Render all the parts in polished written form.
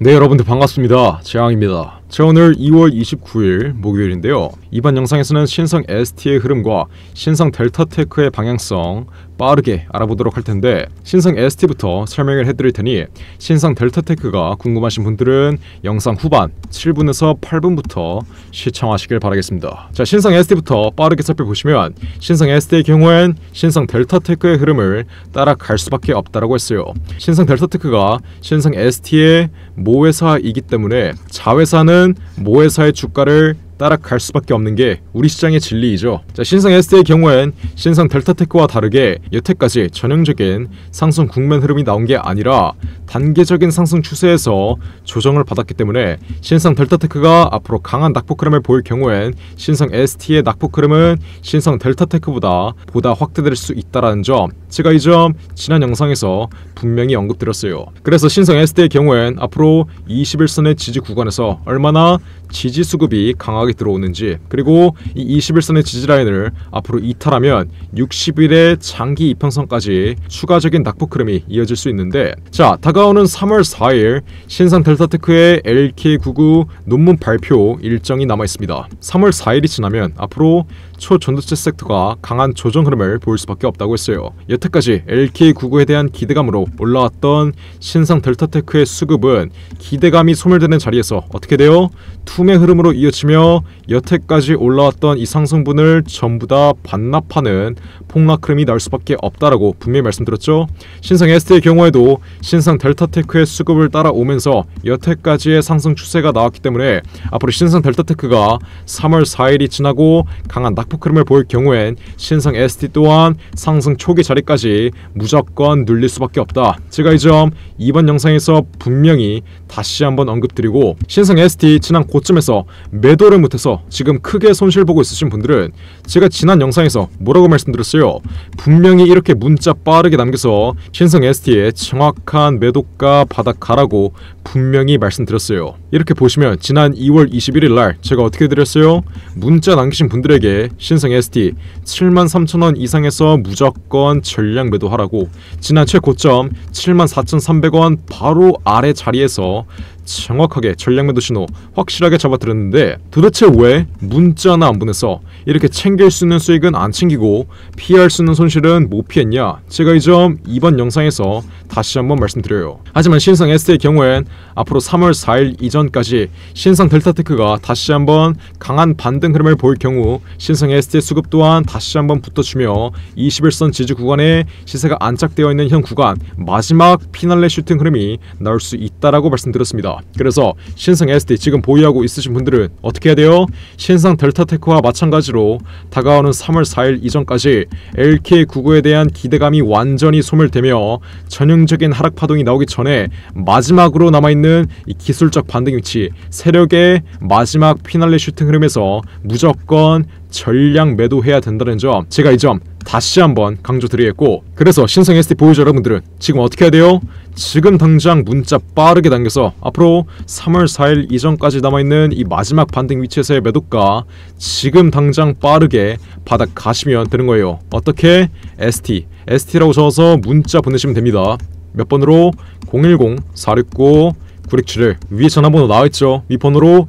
네, 여러분들 반갑습니다. 재앙입니다. 자, 오늘 2월 29일 목요일인데요. 이번 영상에서는 신성 ST의 흐름과 신성 델타테크의 방향성 빠르게 알아보도록 할 텐데, 신성 ST부터 설명을 해드릴 테니 신성 델타테크가 궁금하신 분들은 영상 후반 7분에서 8분부터 시청하시길 바라겠습니다. 자, 신성 ST부터 빠르게 살펴보시면 신성 ST의 경우엔 신성 델타테크의 흐름을 따라갈 수밖에 없다라고 했어요. 신성 델타테크가 신성 ST의 모회사이기 때문에 자회사는 모회사의 주가를 따라갈 수밖에 없는 게 우리 시장의 진리이죠. 자, 신성 SD의 경우엔 신성 델타테크와 다르게 여태까지 전형적인 상승 국면 흐름이 나온 게 아니라 단계적인 상승 추세에서 조정을 받았기 때문에 신성 델타테크가 앞으로 강한 낙폭 흐름을 보일 경우엔 신성 ST의 낙폭 흐름은 신성 델타테크보다 확대될 수 있다라는 점, 제가 이 점 지난 영상에서 분명히 언급드렸어요. 그래서 신성 SD의 경우엔 앞으로 21선의 지지 구간에서 얼마나 지지 수급이 강하게 들어오는지, 그리고 이 21선의 지지라인을 앞으로 이탈하면 60일의 장기 이평선까지 추가적인 낙폭 흐름이 이어질 수 있는데, 자, 다가오는 3월 4일 신성 델타테크의 LK99 논문 발표 일정이 남아있습니다. 3월 4일이 지나면 앞으로 초전도체 섹터가 강한 조정 흐름을 보일 수밖에 없다고 했어요. 여태까지 LK99에 대한 기대감으로 올라왔던 신성 델타테크의 수급은 기대감이 소멸되는 자리에서 어떻게 돼요? 투매 흐름으로 이어지며 여태까지 올라왔던 이 상승분을 전부 다 반납하는 폭락 흐름이 날 수밖에 없다라고 분명히 말씀드렸죠. 신성 ST의 경우에도 신성 델타테크의 수급을 따라오면서 여태까지의 상승 추세가 나왔기 때문에 앞으로 신성 델타테크가 3월 4일이 지나고 강한 낙폭 흐름을 보일 경우엔 신성 ST 또한 상승 초기 자리까지 무조건 눌릴 수밖에 없다. 제가 이 점 이번 영상에서 분명히 다시 한번 언급드리고, 신성 ST 지난 고점에서 매도를 못해서 지금 크게 손실보고 있으신 분들은 제가 지난 영상에서 뭐라고 말씀드렸어요? 분명히 이렇게 문자 빠르게 남겨서 신성 ST의 정확한 매도가 바닥가라고 분명히 말씀드렸어요. 이렇게 보시면 지난 2월 21일날 제가 어떻게 드렸어요? 문자 남기신 분들에게 신성 ST 73,000원 이상에서 무조건 전량 매도하라고, 지난 최고점 74,300원 바로 아래 자리에서 정확하게 전량 매도 신호 확실하게 잡아드렸는데, 도대체 왜 문자 하나 안 보내서 이렇게 챙길 수 있는 수익은 안 챙기고 피할 수 있는 손실은 못 피했냐, 제가 이 점 이번 영상에서 다시 한번 말씀드려요. 하지만 신성 ST의 경우엔 앞으로 3월 4일 이전까지 신성 델타테크가 다시 한번 강한 반등 흐름을 보일 경우 신성 ST의 수급 또한 다시 한번 붙어주며 21선 지지 구간에 시세가 안착되어 있는 현 구간 마지막 피날레 슈팅 흐름이 나올 수 있다라고 말씀드렸습니다. 그래서 신성 SD 지금 보유하고 있으신 분들은 어떻게 해야 돼요? 신성 델타테크와 마찬가지로 다가오는 3월 4일 이전까지 LK99에 대한 기대감이 완전히 소멸되며 전형적인 하락 파동이 나오기 전에 마지막으로 남아있는 이 기술적 반등 위치, 세력의 마지막 피날레 슈팅 흐름에서 무조건 전량 매도해야 된다는 점, 제가 이 점 다시 한번 강조드리겠고, 그래서 신성 ST 보유자 여러분들은 지금 어떻게 해야 돼요? 지금 당장 문자 빠르게 당겨서 앞으로 3월 4일 이전까지 남아있는 이 마지막 반등 위치에서의 매도가 지금 당장 빠르게 바닥 가시면 되는 거예요. 어떻게? ST라고 적어서 문자 보내시면 됩니다. 몇 번으로? 010-469-9671, 위에 전화번호 나와있죠? 이 번호로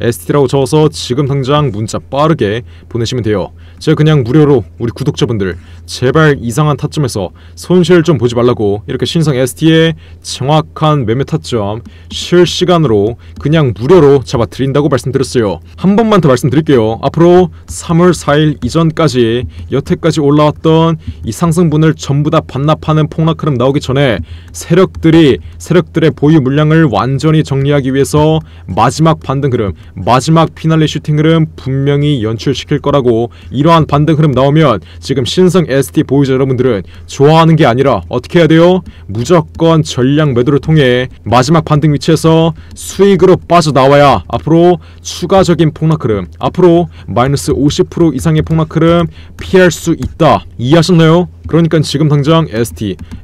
ST라고 적어서 지금 당장 문자 빠르게 보내시면 돼요. 제가 그냥 무료로 우리 구독자분들 제발 이상한 타점에서 손실 좀 보지 말라고 이렇게 신성 ST의 정확한 매매 타점 실시간으로 그냥 무료로 잡아드린다고 말씀드렸어요. 한 번만 더 말씀드릴게요. 앞으로 3월 4일 이전까지 여태까지 올라왔던 이 상승분을 전부 다 반납하는 폭락 흐름 나오기 전에 세력들의 보유 물량을 완전히 정리하기 위해서 마지막 반등 흐름, 마지막 피날레 슈팅 흐름 분명히 연출시킬 거라고, 이러한 반등 흐름 나오면 지금 신성 ST 보유자 여러분들은 좋아하는 게 아니라 어떻게 해야 돼요? 무조건 전량 매도를 통해 마지막 반등 위치에서 수익으로 빠져나와야 앞으로 추가적인 폭락 흐름, 앞으로 마이너스 50% 이상의 폭락 흐름 피할 수 있다. 이해하셨나요? 그러니까 지금 당장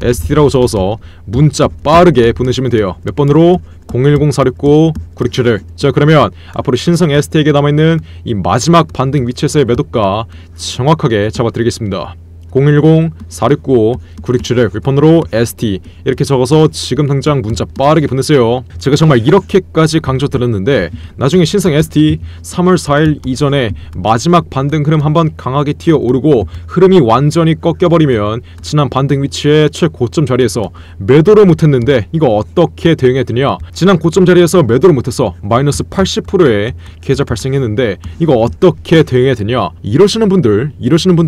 ST라고 적어서 문자 빠르게 보내시면 돼요. 몇 번으로? 010-469-9671. 자, 그러면 앞으로 신성 ST에게 남아있는 이 마지막 반등 위치에서의 매도가 정확하게 잡아드리겠습니다. 010-4695-9677의 글폰으로 ST 이렇게 적어서 지금 당장 문자 빠르게 보내세요. 제가 정말 이렇게까지 강조드렸는데 나중에 신성 ST 3월 4일 이전에 마지막 반등 흐름 한번 강하게 튀어오르고 흐름이 완전히 꺾여버리면 지난 반등 위치의 최고점 자리에서 매도를 못했는데 이거 어떻게 대응해야 되냐, 지난 고점 자리에서 매도를 못해서 마이너스 80%에 계좌 발생했는데 이거 어떻게 대응해야 되냐, 이러시는 분들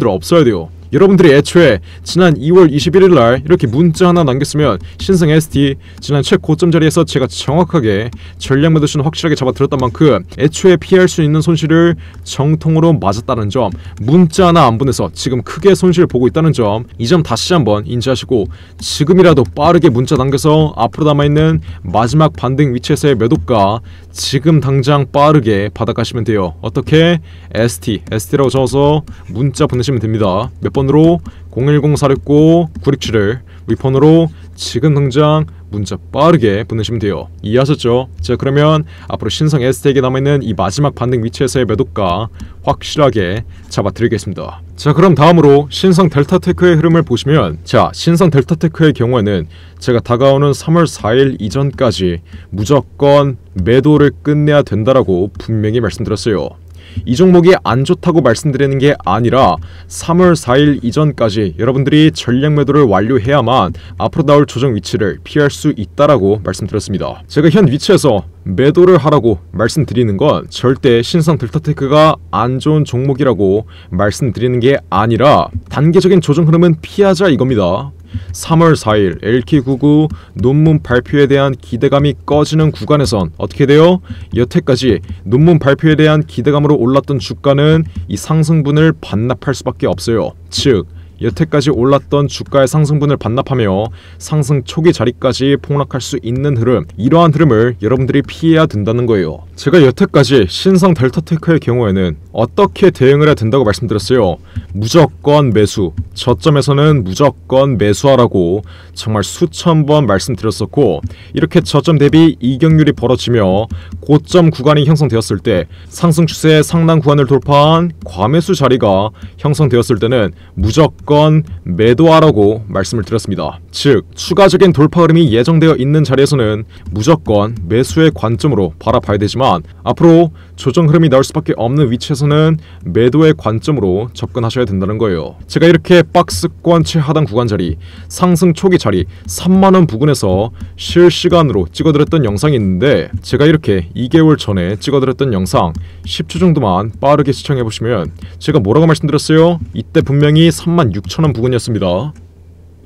없어야 돼요. 여러분들이 애초에 지난 2월 21일날 이렇게 문자 하나 남겼으면 신성 ST 지난 최고점 자리에서 제가 정확하게 전략 매도수는 확실하게 잡아들었던 만큼 애초에 피할 수 있는 손실을 정통으로 맞았다는 점, 문자 하나 안 보내서 지금 크게 손실을 보고 있다는 점, 이 점 다시 한번 인지하시고 지금이라도 빠르게 문자 남겨서 앞으로 남아있는 마지막 반등 위치에서의 매도가 지금 당장 빠르게 받아가시면 돼요. 어떻게? ST라고 적어서 문자 보내시면 됩니다. 몇 번으로? 010-4695-9677 위폰으로 지금 당장 문자 빠르게 보내시면 돼요. 이해하셨죠? 자, 그러면 앞으로 신성 ST에게 남아있는 이 마지막 반등 위치에서의 매도가 확실하게 잡아드리겠습니다. 자, 그럼 다음으로 신성 델타테크의 흐름을 보시면, 자, 신성 델타테크의 경우에는 제가 다가오는 3월 4일 이전까지 무조건 매도를 끝내야 된다라고 분명히 말씀드렸어요. 이 종목이 안 좋다고 말씀드리는 게 아니라 3월 4일 이전까지 여러분들이 전략 매도를 완료해야만 앞으로 나올 조정 위치를 피할 수 있다라고 말씀드렸습니다. 제가 현 위치에서 매도를 하라고 말씀드리는 건 절대 신성 델타테크가 안 좋은 종목이라고 말씀드리는 게 아니라 단계적인 조정 흐름은 피하자 이겁니다. 3월 4일 LK99 논문 발표에 대한 기대감이 꺼지는 구간에선 어떻게 돼요? 여태까지 논문 발표에 대한 기대감으로 올랐던 주가는 이 상승분을 반납할 수밖에 없어요. 즉, 여태까지 올랐던 주가의 상승분을 반납하며 상승 초기 자리까지 폭락할 수 있는 흐름, 이러한 흐름을 여러분들이 피해야 된다는 거예요. 제가 여태까지 신성 델타테크의 경우에는 어떻게 대응을 해야 된다고 말씀드렸어요. 무조건 매수, 저점에서는 무조건 매수하라고 정말 수천 번 말씀드렸었고, 이렇게 저점 대비 이격률이 벌어지며 고점 구간이 형성되었을 때 상승 추세의 상단 구간을 돌파한 과매수 자리가 형성되었을 때는 무조건 매도하라고 말씀을 드렸습니다. 즉, 추가적인 돌파 흐름이 예정되어 있는 자리에서는 무조건 매수의 관점으로 바라봐야 되지만 앞으로 조정 흐름이 나올 수밖에 없는 위치에서는 매도의 관점으로 접근하셔야 된다는 거예요. 제가 이렇게 박스권 최하단 구간 자리, 상승 초기 자리 3만원 부근에서 실시간으로 찍어드렸던 영상이 있는데, 제가 이렇게 2개월 전에 찍어드렸던 영상 10초 정도만 빠르게 시청해보시면 제가 뭐라고 말씀드렸어요? 이때 분명히 36,000원 부근이었습니다.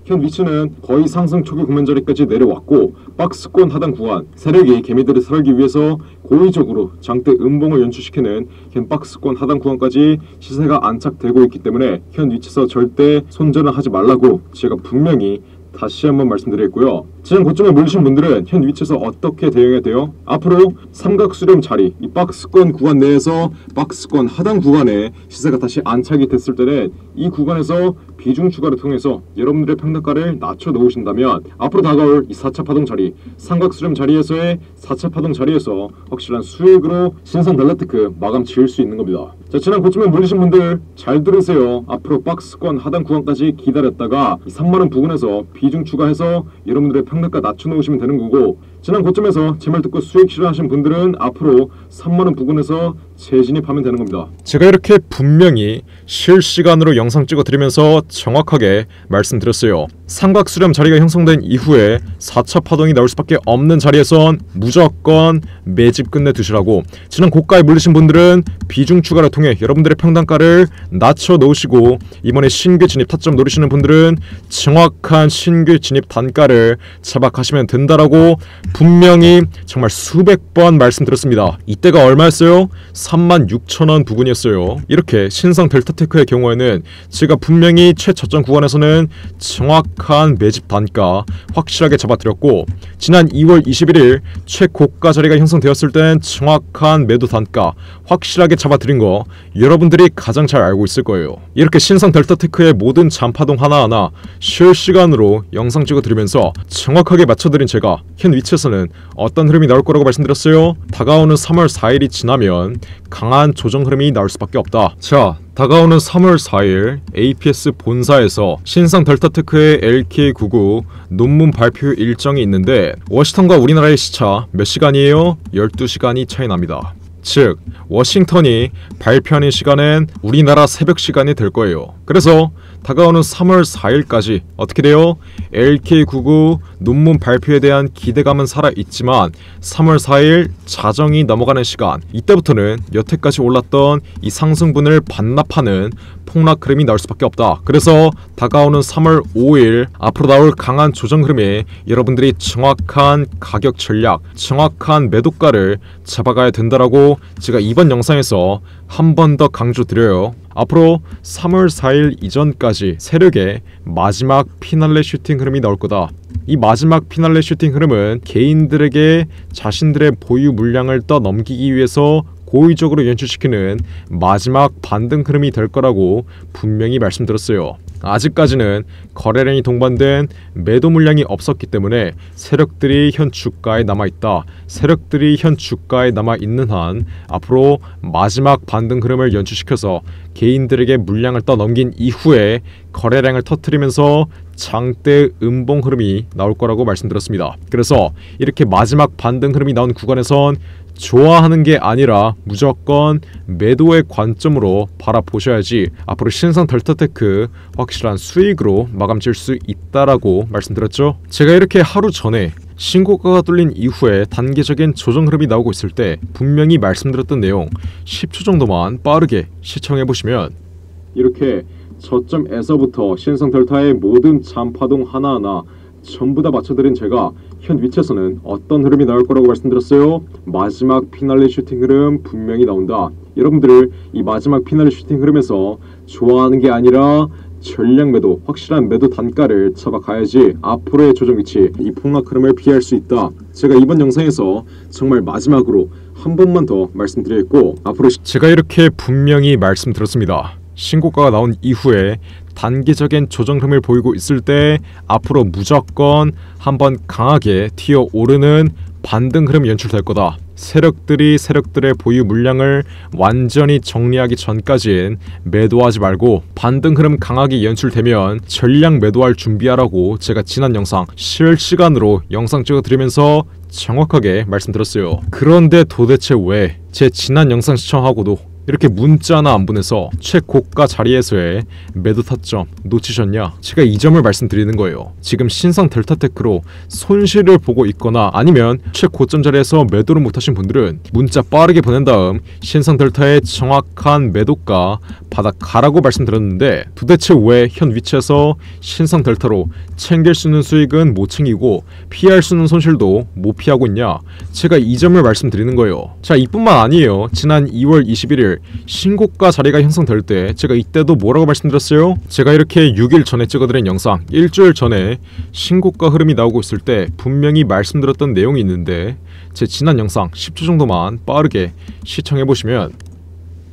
현 위치는 거의 상승 초기 국면 자리까지 내려왔고 박스권 하단 구간, 세력이 개미들을 살기 위해서 고의적으로 장대 음봉을 연출시키는 현 박스권 하단 구간까지 시세가 안착되고 있기 때문에 현 위치에서 절대 손절을 하지 말라고 제가 분명히 다시 한번 말씀드렸고요. 지난 고점에 몰리신 분들은 현 위치에서 어떻게 대응해야 돼요? 앞으로 삼각수렴 자리, 이 박스권 구간 내에서 박스권 하단 구간에 시세가 다시 안착이 됐을 때는 이 구간에서 비중 추가를 통해서 여러분들의 평단가를 낮춰 놓으신다면 앞으로 다가올 이 4차 파동 자리, 삼각수렴 자리에서의 4차 파동 자리에서 확실한 수익으로 신성 델타테크 마감 지을 수 있는 겁니다. 자, 지난 고점에 몰리신 분들 잘 들으세요. 앞으로 박스권 하단 구간까지 기다렸다가 3만원 부근에서 비중 추가해서 여러분들의 평단가 낮춰놓으시면 되는 거고, 지난 고점에서 제 말 듣고 수익 실현하신 분들은 앞으로 3만원 부근에서 재진입하면 되는 겁니다. 제가 이렇게 분명히 실시간으로 영상 찍어드리면서 정확하게 말씀드렸어요. 삼각수렴 자리가 형성된 이후에 4차 파동이 나올 수밖에 없는 자리에선 무조건 매집 끝내두시라고, 지난 고가에 물리신 분들은 비중 추가를 통해 여러분들의 평단가를 낮춰 놓으시고, 이번에 신규 진입 타점 노리시는 분들은 정확한 신규 진입 단가를 잡아가시면 된다라고 분명히 정말 수백 번 말씀드렸습니다. 이때가 얼마였어요? 36,000원 부근이었어요. 이렇게 신성 델타테크의 경우에는 제가 분명히 최저점 구간에서는 정확한 매집 단가 확실하게 잡아드렸고, 지난 2월 21일 최고가 자리가 형성되었을 땐 정확한 매도 단가 확실하게 잡아드린 거 여러분들이 가장 잘 알고 있을 거예요. 이렇게 신성 델타테크의 모든 잔파동 하나하나 실시간으로 영상 찍어드리면서 정확하게 맞춰드린 제가 현 위치에서 시장에서는 어떤 흐름이 나올 거라고 말씀드렸어요? 다가오는 3월 4일이 지나면 강한 조정 흐름이 나올 수밖에 없다. 자, 다가오는 3월 4일 APS 본사에서 신성 델타테크의 LK99 논문 발표 일정이 있는데 워싱턴과 우리나라의 시차 몇 시간이에요? 12시간이 차이 납니다. 즉, 워싱턴이 발표하는 시간엔 우리나라 새벽 시간이 될 거예요. 그래서 다가오는 3월 4일까지 어떻게 돼요? LK99 논문 발표에 대한 기대감은 살아있지만 3월 4일 자정이 넘어가는 시간, 이때부터는 여태까지 올랐던 이 상승분을 반납하는 폭락 흐름이 나올 수밖에 없다. 그래서 다가오는 3월 5일 앞으로 나올 강한 조정 흐름에 여러분들이 정확한 가격 전략, 정확한 매도가를 잡아가야 된다라고 제가 이번 영상에서 한 번 더 강조드려요. 앞으로 3월 4일 이전까지 세력의 마지막 피날레 슈팅 흐름이 나올 거다. 이 마지막 피날레 슈팅 흐름은 개인들에게 자신들의 보유 물량을 떠넘기기 위해서 고의적으로 연출시키는 마지막 반등 흐름이 될 거라고 분명히 말씀드렸어요. 아직까지는 거래량이 동반된 매도 물량이 없었기 때문에 세력들이 현 주가에 남아있다. 세력들이 현 주가에 남아있는 한 앞으로 마지막 반등 흐름을 연출시켜서 개인들에게 물량을 떠넘긴 이후에 거래량을 터뜨리면서 장대 음봉 흐름이 나올 거라고 말씀드렸습니다. 그래서 이렇게 마지막 반등 흐름이 나온 구간에선 좋아하는 게 아니라 무조건 매도의 관점으로 바라보셔야지 앞으로 신성 델타테크 확실한 수익으로 마감 지을 수 있다라고 말씀드렸죠. 제가 이렇게 하루 전에 신고가가 뚫린 이후에 단기적인 조정 흐름이 나오고 있을 때 분명히 말씀드렸던 내용 10초 정도만 빠르게 시청해보시면 이렇게 저점에서부터 신성 델타의 모든 잔파동 하나하나 전부 다 맞춰드린 제가 현 위치에서는 어떤 흐름이 나올 거라고 말씀드렸어요? 마지막 피날레 슈팅 흐름 분명히 나온다. 여러분들 이 마지막 피날레 슈팅 흐름에서 좋아하는 게 아니라 전략 매도, 확실한 매도 단가를 잡아가야지 앞으로의 조정 위치, 이 폭락 흐름을 피할 수 있다. 제가 이번 영상에서 정말 마지막으로 한 번만 더 말씀드리겠고, 앞으로 제가 이렇게 분명히 말씀드렸습니다. 신고가가 나온 이후에 단기적인 조정 흐름을 보이고 있을 때 앞으로 무조건 한번 강하게 튀어 오르는 반등 흐름 연출될 거다. 세력들이 세력들의 보유 물량을 완전히 정리하기 전까지는 매도하지 말고 반등 흐름 강하게 연출되면 전략 매도할 준비하라고 제가 지난 영상 실시간으로 영상 찍어드리면서 정확하게 말씀드렸어요. 그런데 도대체 왜 제 지난 영상 시청하고도 이렇게 문자 하나 안 보내서 최고가 자리에서의 매도 타점 놓치셨냐? 제가 이 점을 말씀드리는 거예요. 지금 신성 델타테크로 손실을 보고 있거나 아니면 최고점 자리에서 매도를 못하신 분들은 문자 빠르게 보낸 다음 신성 델타의 정확한 매도가 받아가라고 말씀드렸는데, 도대체 왜 현 위치에서 신성 델타로 챙길 수 있는 수익은 못 챙기고 피할 수 있는 손실도 못 피하고 있냐? 제가 이 점을 말씀드리는 거예요. 자, 이뿐만 아니에요. 지난 2월 21일 신고가 자리가 형성될 때 제가 이때도 뭐라고 말씀드렸어요? 제가 이렇게 6일 전에 찍어드린 영상, 일주일 전에 신고가 흐름이 나오고 있을 때 분명히 말씀드렸던 내용이 있는데 제 지난 영상 10초 정도만 빠르게 시청해보시면,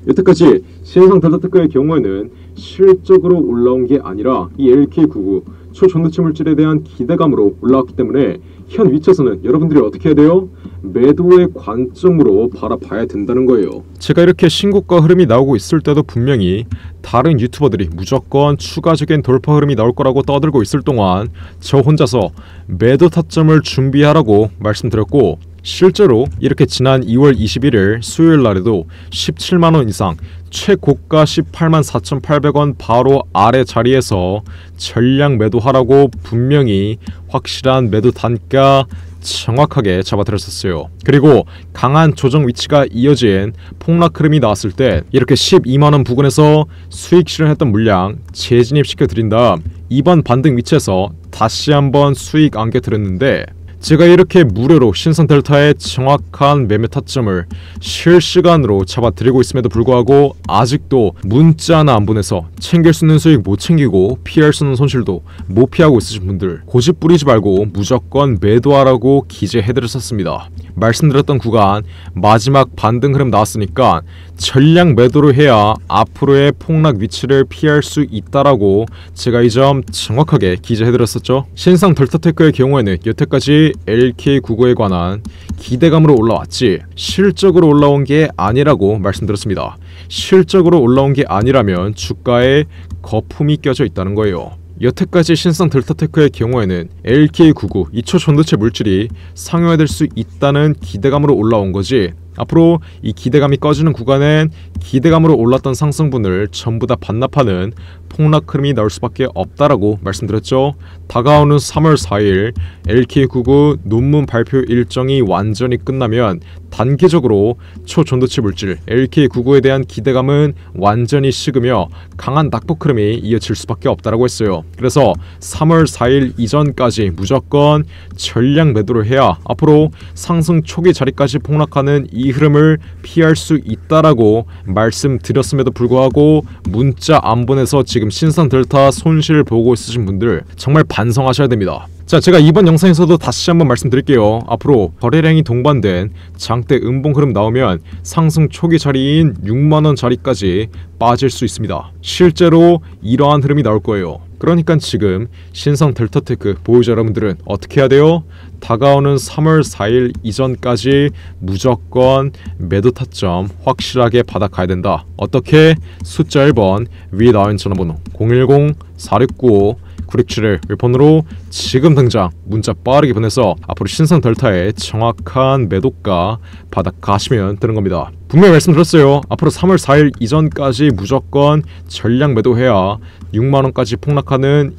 여태까지 신성 델타테크의 경우에는 실적으로 올라온 게 아니라 이 LK99 초전도체 물질에 대한 기대감으로 올라왔기 때문에 현 위치에서는 여러분들이 어떻게 해야 돼요? 매도의 관점으로 바라봐야 된다는 거예요. 제가 이렇게 신고가 흐름이 나오고 있을 때도 분명히 다른 유튜버들이 무조건 추가적인 돌파 흐름이 나올 거라고 떠들고 있을 동안 저 혼자서 매도 타점을 준비하라고 말씀드렸고, 실제로 이렇게 지난 2월 21일 수요일 날에도 17만원 이상, 최고가 184,800원 바로 아래 자리에서 전략 매도하라고 분명히 확실한 매도 단가 정확하게 잡아드렸었어요. 그리고 강한 조정 위치가 이어진 폭락 흐름이 나왔을 때 이렇게 12만원 부근에서 수익 실현했던 물량 재진입시켜드린 다음 이번 반등 위치에서 다시 한번 수익 안겨드렸는데, 제가 이렇게 무료로 신성 델타의 정확한 매매 타점을 실시간으로 잡아드리고 있음에도 불구하고 아직도 문자 하나 안 보내서 챙길 수 있는 수익 못 챙기고 피할 수 있는 손실도 못 피하고 있으신 분들, 고집 부리지 말고 무조건 매도하라고 기재해드렸었습니다. 말씀드렸던 구간 마지막 반등 흐름 나왔으니까 전략 매도를 해야 앞으로의 폭락 위치를 피할 수 있다라고 제가 이 점 정확하게 기재해드렸었죠. 신성 델타테크의 경우에는 여태까지 역시 LK99에 관한 기대감으로 올라왔지 실적으로 올라온 게 아니라고 말씀드렸습니다. 실적으로 올라온 게 아니라면 주가에 거품이 껴져 있다는 거예요. 여태까지 신성 델타테크의 경우에는 LK99 2초 전도체 물질이 상용화될 수 있다는 기대감으로 올라온 거지 앞으로 이 기대감이 꺼지는 구간엔 기대감으로 올랐던 상승분을 전부 다 반납하는 폭락 흐름이 나올 수밖에 없다라고 말씀드렸죠. 다가오는 3월 4일 LK99 논문 발표 일정이 완전히 끝나면 단기적으로 초전도체 물질 LK99에 대한 기대감은 완전히 식으며 강한 낙폭 흐름이 이어질 수밖에 없다라고 했어요. 그래서 3월 4일 이전까지 무조건 전량 매도를 해야 앞으로 상승 초기 자리까지 폭락하는 이 흐름을 피할 수 있다라고 말씀드렸음에도 불구하고 문자 안 보내서 지금 신성 델타 손실 보고 있으신 분들 정말 반성하셔야 됩니다. 자, 제가 이번 영상에서도 다시 한번 말씀드릴게요. 앞으로 거래량이 동반된 장대 음봉 흐름 나오면 상승 초기 자리인 6만원 자리까지 빠질 수 있습니다. 실제로 이러한 흐름이 나올 거예요. 그러니까 지금 신성 델타테크 보유자 여러분들은 어떻게 해야 돼요? 다가오는 3월 4일 이전까지 무조건 매도 타점 확실하게 받아가야 된다. 어떻게? 숫자 1번 위에 나온 전화번호 010-469-9671 폰으로 지금 당장 문자 빠르게 보내서 앞으로 신성 델타의 정확한 매도가 받아가시면 되는 겁니다. 분명히 말씀드렸어요. 앞으로 3월 4일 이전까지 무조건 전량 매도해야 6만원까지 폭락하는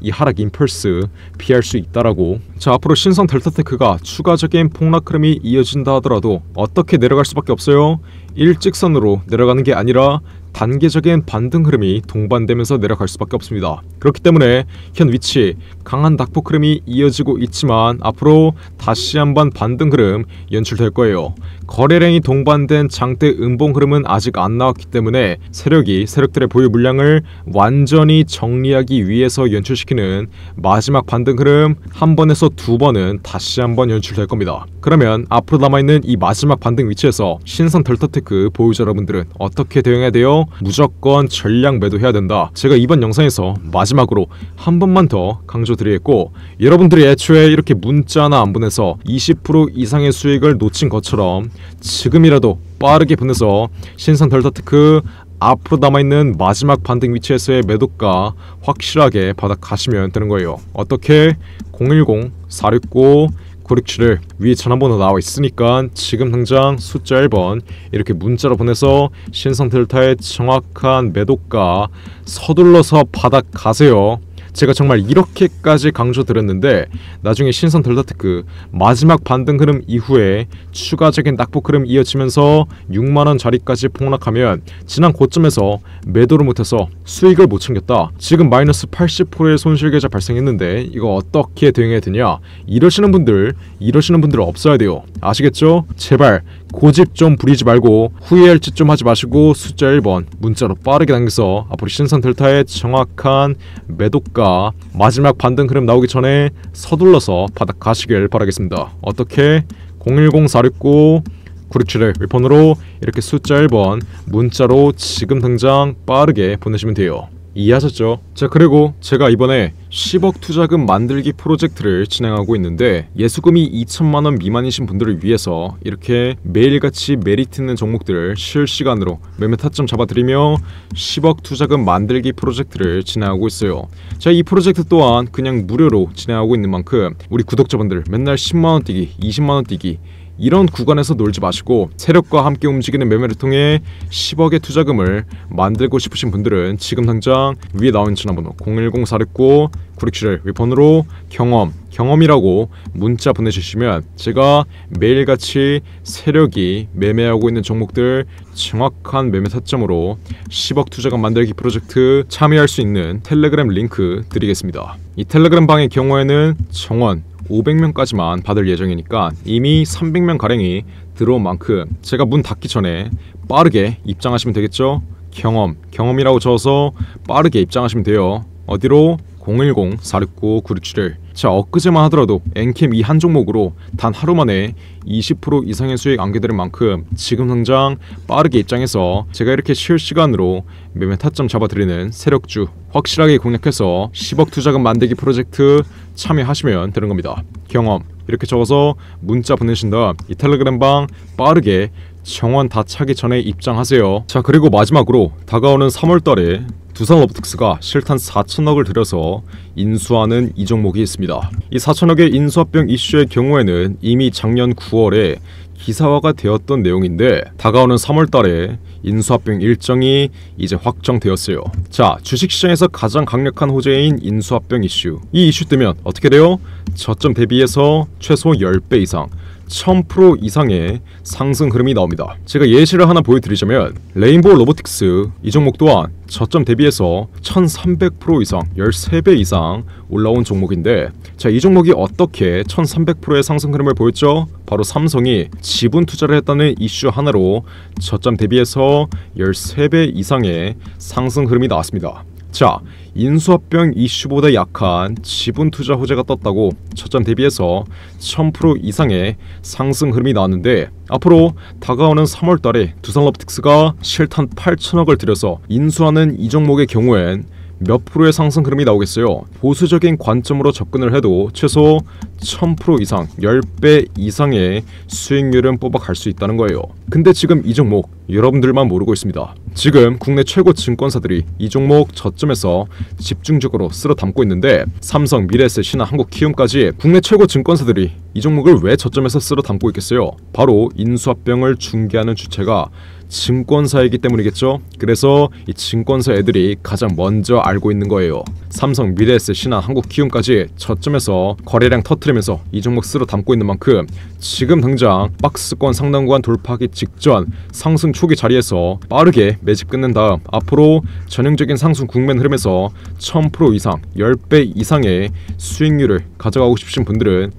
이 하락 임펄스 피할 수 있다라고. 자, 앞으로 신성 델타테크가 추가적인 폭락 흐름이 이어진다 하더라도 어떻게 내려갈 수밖에 없어요? 일직선으로 내려가는 게 아니라 단계적인 반등 흐름이 동반되면서 내려갈 수밖에 없습니다. 그렇기 때문에 현 위치 강한 낙폭 흐름이 이어지고 있지만 앞으로 다시 한번 반등 흐름 연출될 거예요. 거래량이 동반된 장대 음봉 흐름은 아직 안 나왔기 때문에 세력들의 보유 물량을 완전히 정리하기 위해서 연출시키는 마지막 반등 흐름 한 번에서 두 번은 다시 한번 연출될 겁니다. 그러면 앞으로 남아있는 이 마지막 반등 위치에서 신성 델타테크 보유자 여러분들은 어떻게 대응해야 돼요? 무조건 전량 매도해야 된다. 제가 이번 영상에서 마지막으로 한 번만 더 강조드리겠고, 여러분들이 애초에 이렇게 문자 하나 안 보내서 20% 이상의 수익을 놓친 것처럼 지금이라도 빠르게 보내서 신성 델타테크 앞으로 남아있는 마지막 반등 위치에서의 매도가 확실하게 받아가시면 되는 거예요. 어떻게? 010-469-9671 위에 전화번호 나와 있으니까 지금 당장 숫자 1번 이렇게 문자로 보내서 신성 델타의 정확한 매도가 서둘러서 받아가세요. 제가 정말 이렇게까지 강조드렸는데 나중에 신성 델타테크 마지막 반등 흐름 이후에 추가적인 낙폭 흐름 이어지면서 6만원 자리까지 폭락하면 지난 고점에서 매도를 못해서 수익을 못 챙겼다, 지금 마이너스 80%의 손실계좌 발생했는데 이거 어떻게 대응해야 되냐, 이러시는 분들 없어야 돼요. 아시겠죠? 제발 고집 좀 부리지 말고 후회할 짓 좀 하지 마시고 숫자 1번 문자로 빠르게 당겨서 앞으로 신성 델타의 정확한 매도가 마지막 반등 흐름 나오기 전에 서둘러서 받아가시길 바라겠습니다. 어떻게? 010-469-9671 폰으로 이렇게 숫자 1번 문자로 지금 당장 빠르게 보내시면 돼요. 이해하셨죠? 자, 그리고 제가 이번에 10억 투자금 만들기 프로젝트를 진행하고 있는데 예수금이 2천만원 미만이신 분들을 위해서 이렇게 매일같이 메리트 있는 종목들을 실시간으로 매매 타점 잡아드리며 10억 투자금 만들기 프로젝트를 진행하고 있어요. 자, 이 프로젝트 또한 그냥 무료로 진행하고 있는 만큼 우리 구독자분들 맨날 10만원 뛰기, 20만원 뛰기 이런 구간에서 놀지 마시고 세력과 함께 움직이는 매매를 통해 10억의 투자금을 만들고 싶으신 분들은 지금 당장 위에 나온 전화번호 010-469-9671 윗번호로 경험이라고 문자 보내주시면 제가 매일같이 세력이 매매하고 있는 종목들 정확한 매매 타점으로 10억 투자금 만들기 프로젝트 참여할 수 있는 텔레그램 링크 드리겠습니다. 이 텔레그램 방의 경우에는 정원 500명까지만 받을 예정이니까 이미 300명가량이 들어온 만큼 제가 문 닫기 전에 빠르게 입장하시면 되겠죠? 경험이라고 적어서 빠르게 입장하시면 돼요. 어디로? 010-469-9671. 자, 엊그제만 하더라도 엔캠 이 한 종목으로 단 하루 만에 20% 이상의 수익 안겨드린 만큼 지금 당장 빠르게 입장해서 제가 이렇게 실시간으로 매매 타점 잡아드리는 세력주 확실하게 공략해서 10억 투자금 만들기 프로젝트 참여하시면 되는 겁니다. 경험 이렇게 적어서 문자 보내신다. 이 텔레그램 방 빠르게 정원 다 차기 전에 입장하세요. 자, 그리고 마지막으로 다가오는 3월달에 두산 로보틱스가 실탄 4천억을 들여서 인수하는 이 종목이 있습니다. 이 4천억의 인수합병 이슈의 경우에는 이미 작년 9월에 기사화가 되었던 내용인데 다가오는 3월달에 인수합병 일정이 이제 확정되었어요. 자, 주식시장에서 가장 강력한 호재인 인수합병 이슈, 이 이슈 뜨면 어떻게 돼요? 저점 대비해서 최소 10배 이상 1000% 이상의 상승 흐름이 나옵니다. 제가 예시를 하나 보여드리자면 레인보우 로보틱스, 이 종목 또한 저점 대비해서 1300% 이상 13배 이상 올라온 종목인데, 자, 이 종목이 어떻게 1300%의 상승 흐름을 보였죠? 바로 삼성이 지분 투자를 했다는 이슈 하나로 저점 대비해서 13배 이상의 상승 흐름이 나왔습니다. 자, 인수합병 이슈보다 약한 지분 투자 호재가 떴다고 저점 대비해서 1000% 이상의 상승 흐름이 나왔는데, 앞으로 다가오는 3월달에 두산 로보틱스가 실탄 8천억을 들여서 인수하는 이 종목의 경우엔 몇 프로의 상승 흐름이 나오겠어요? 보수적인 관점으로 접근을 해도 최소 1000% 이상 10배 이상의 수익률은 뽑아갈 수 있다는 거예요. 근데 지금 이 종목 여러분들만 모르고 있습니다. 지금 국내 최고 증권사들이 이 종목 저점에서 집중적으로 쓸어 담고 있는데, 삼성, 미래에셋, 신한, 한국키움까지 국내 최고 증권사들이 이 종목을 왜 저점에서 쓸어 담고 있겠어요? 바로 인수합병을 중개하는 주체가 증권사이기 때문이겠죠. 그래서 이 증권사 애들이 가장 먼저 알고 있는 거예요. 삼성, 미래에셋, 신한, 한국키움까지 저점에서 거래량 터트리면서 이 종목 쓸어 담고 있는 만큼 지금 당장 박스권 상단 구간 돌파하기 직전 상승 초기 자리에서 빠르게 매집 끊는 다음 앞으로 전형적인 상승 국면 흐름에서 1000% 이상 10배 이상의 수익률을 가져가고 싶으신 분들은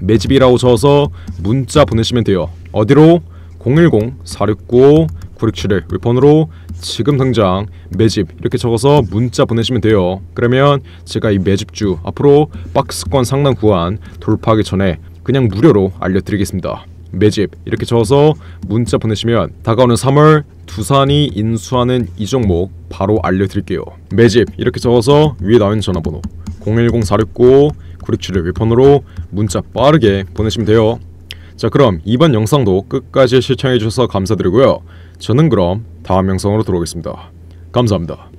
매집이라고 적어서 문자 보내시면 돼요. 어디로? 010-469-9671 이 번호로 지금 당장 매집 이렇게 적어서 문자 보내시면 돼요. 그러면 제가 이 매집주 앞으로 박스권 상단 구간 돌파하기 전에 그냥 무료로 알려드리겠습니다. 매집 이렇게 적어서 문자 보내시면 다가오는 3월 두산이 인수하는 이 종목 바로 알려드릴게요. 매집 이렇게 적어서 위에 나온 전화번호 010-469-9671 이 번호로 문자 빠르게 보내시면 돼요. 자, 그럼 이번 영상도 끝까지 시청해주셔서 감사드리고요. 저는 그럼 다음 영상으로 돌아오겠습니다. 감사합니다.